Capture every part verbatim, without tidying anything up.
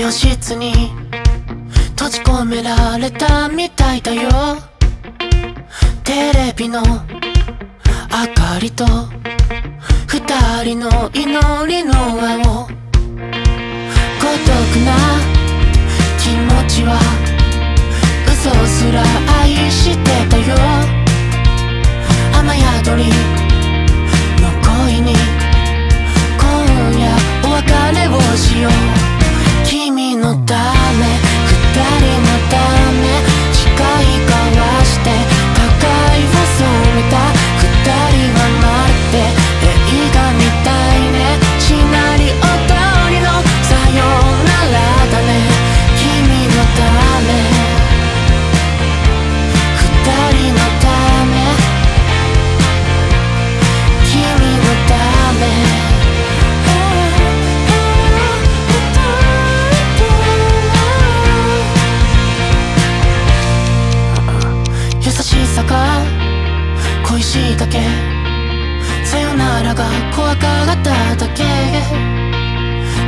病室に閉じ込められたみたいだよ。テレビの明かりと二人の祈りの輪を、孤独な気持ちは嘘すら愛してたよ。雨宿りの恋に今夜お別れをしよう。君のため二人のため誓い交わして互い忘れた。二人はまるで恋しいだけ、さよならが怖かっただけ、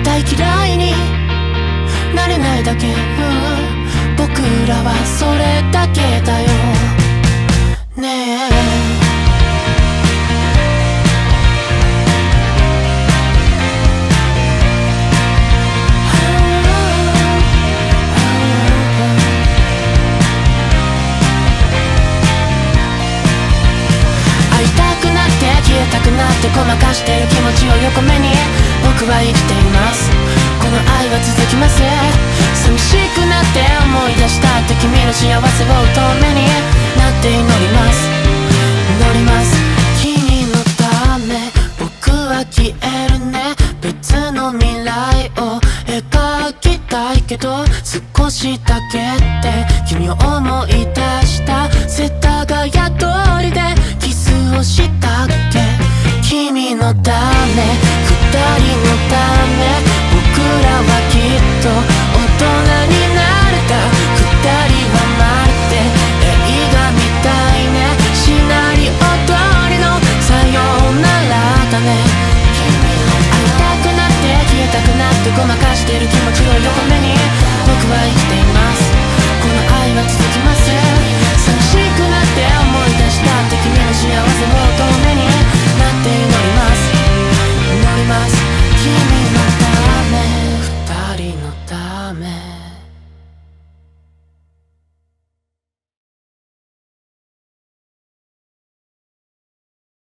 大嫌いになれないだけ、うん、僕らはそれだけだよねえ。ごまかしてる気持ちを横目に僕は生きています。この愛は続きます。寂しくなって思い出したって君の幸せを透明になって祈ります、祈ります。君のため僕は消えるね。別の未来を描きたいけど、少しだけって君を思い出した世田谷通りでキスをしたっけ。君のため二人のため僕らはきっと